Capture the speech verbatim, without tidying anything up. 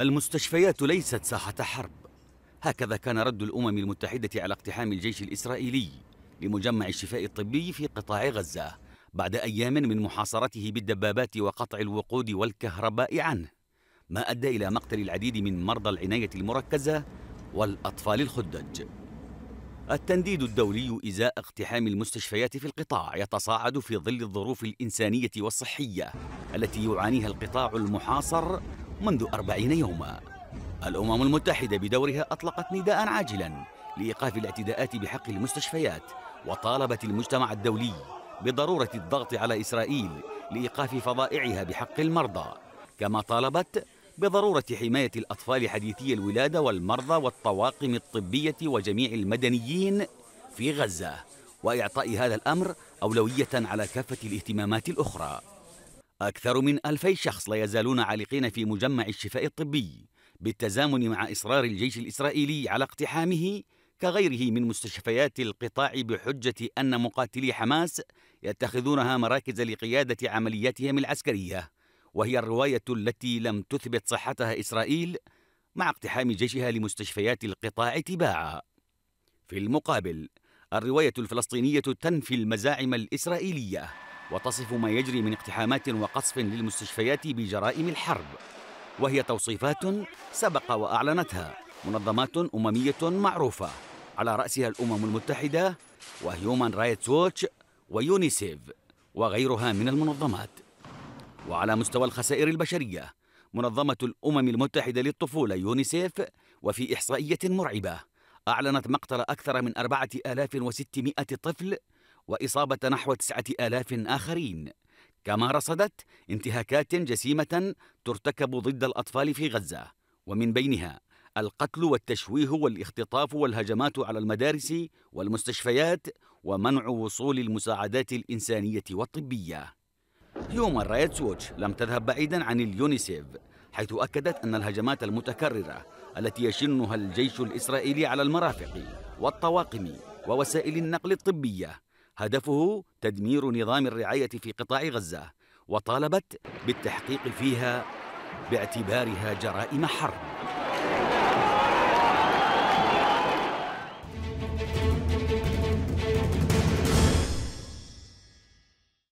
المستشفيات ليست ساحة حرب. هكذا كان رد الأمم المتحدة على اقتحام الجيش الإسرائيلي لمجمع الشفاء الطبي في قطاع غزة بعد أيام من محاصرته بالدبابات وقطع الوقود والكهرباء عنه، ما أدى إلى مقتل العديد من مرضى العناية المركزة والأطفال الخدج. التنديد الدولي إزاء اقتحام المستشفيات في القطاع يتصاعد في ظل الظروف الإنسانية والصحية التي يعانيها القطاع المحاصر منذ أربعين يوما. الأمم المتحدة بدورها أطلقت نداء عاجلا لإيقاف الاعتداءات بحق المستشفيات، وطالبت المجتمع الدولي بضرورة الضغط على إسرائيل لإيقاف فظائعها بحق المرضى، كما طالبت بضرورة حماية الأطفال حديثي الولادة والمرضى والطواقم الطبية وجميع المدنيين في غزة، وإعطاء هذا الأمر أولوية على كافة الاهتمامات الأخرى. أكثر من ألفي شخص لا يزالون عالقين في مجمع الشفاء الطبي بالتزامن مع إصرار الجيش الإسرائيلي على اقتحامه كغيره من مستشفيات القطاع، بحجة أن مقاتلي حماس يتخذونها مراكز لقيادة عملياتهم العسكرية، وهي الرواية التي لم تثبت صحتها إسرائيل مع اقتحام جيشها لمستشفيات القطاع تباعا. في المقابل، الرواية الفلسطينية تنفي المزاعم الإسرائيلية وتصف ما يجري من اقتحامات وقصف للمستشفيات بجرائم الحرب، وهي توصيفات سبق وأعلنتها منظمات أممية معروفة على رأسها الأمم المتحدة وهيومان رايتس ووتش ويونيسيف وغيرها من المنظمات. وعلى مستوى الخسائر البشرية، منظمة الأمم المتحدة للطفولة يونيسيف وفي إحصائية مرعبة أعلنت مقتل أكثر من أربعة آلاف وستمائة طفل وإصابة نحو تسعة آلاف آخرين، كما رصدت انتهاكات جسيمة ترتكب ضد الأطفال في غزة، ومن بينها القتل والتشويه والاختطاف والهجمات على المدارس والمستشفيات ومنع وصول المساعدات الإنسانية والطبية. هيومن رايتس ووتش لم تذهب بعيداً عن اليونيسيف، حيث أكدت أن الهجمات المتكررة التي يشنها الجيش الإسرائيلي على المرافق والطواقم ووسائل النقل الطبية هدفه تدمير نظام الرعاية في قطاع غزة، وطالبت بالتحقيق فيها باعتبارها جرائم حرب.